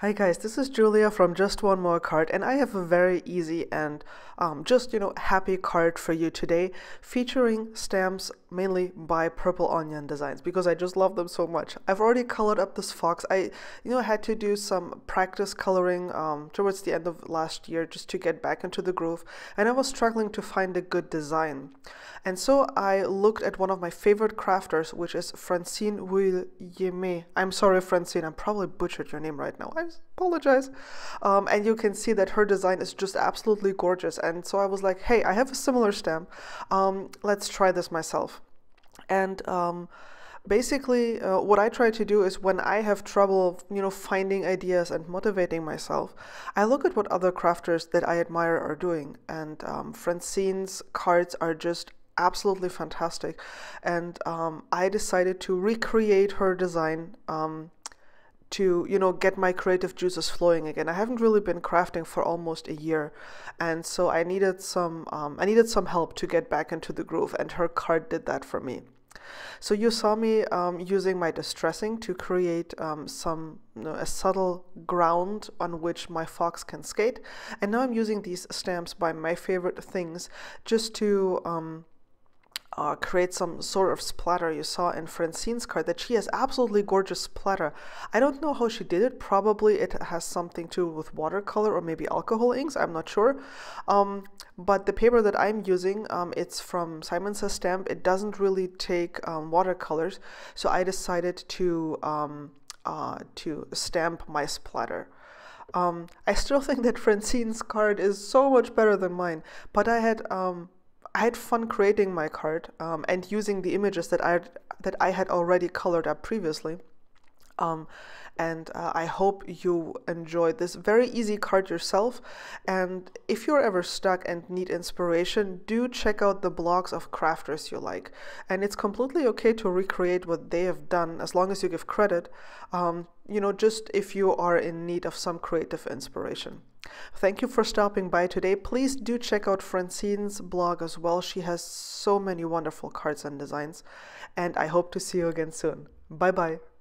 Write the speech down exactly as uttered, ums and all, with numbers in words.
Hi guys, this is Julia from Just One More Card, and I have a very easy and um, just, you know, happy card for you today, featuring stamps mainly by Purple Onion Designs, because I just love them so much. I've already colored up this fox. I, you know, had to do some practice coloring um, towards the end of last year just to get back into the groove, and I was struggling to find a good design. And so I looked at one of my favorite crafters, which is Francine Will Yeme. I'm sorry, Francine, I'm probably butchered your name right now. I apologize. Um, and you can see that her design is just absolutely gorgeous. And so I was like, hey, I have a similar stamp. Um, let's try this myself. And um, basically, uh, what I try to do is when I have trouble, you know, finding ideas and motivating myself, I look at what other crafters that I admire are doing. And um, Francine's cards are just absolutely fantastic. And um, I decided to recreate her design um, to, you know, get my creative juices flowing again. I haven't really been crafting for almost a year, and so I needed some um, I needed some help to get back into the groove, and her card did that for me. So you saw me um, using my distressing to create um, some you know, a subtle ground on which my fox can skate, and now I'm using these stamps by My Favorite Things just to um, Uh, create some sort of splatter. You saw in Francine's card that she has absolutely gorgeous splatter. I don't know how she did it. Probably it has something to do with watercolor or maybe alcohol inks. I'm not sure. Um, but the paper that I'm using, um, it's from Simon Says Stamp. It doesn't really take um, watercolors. So I decided to, um, uh, to stamp my splatter. Um, I still think that Francine's card is so much better than mine, but I had... Um, I had fun creating my card um, and using the images that I that I had already colored up previously. Um, and uh, I hope you enjoyed this very easy card yourself. And if you're ever stuck and need inspiration, do check out the blogs of crafters you like. And it's completely okay to recreate what they have done as long as you give credit, um, you know, just if you are in need of some creative inspiration. Thank you for stopping by today. Please do check out Francine's blog as well. She has so many wonderful cards and designs, and I hope to see you again soon. Bye bye.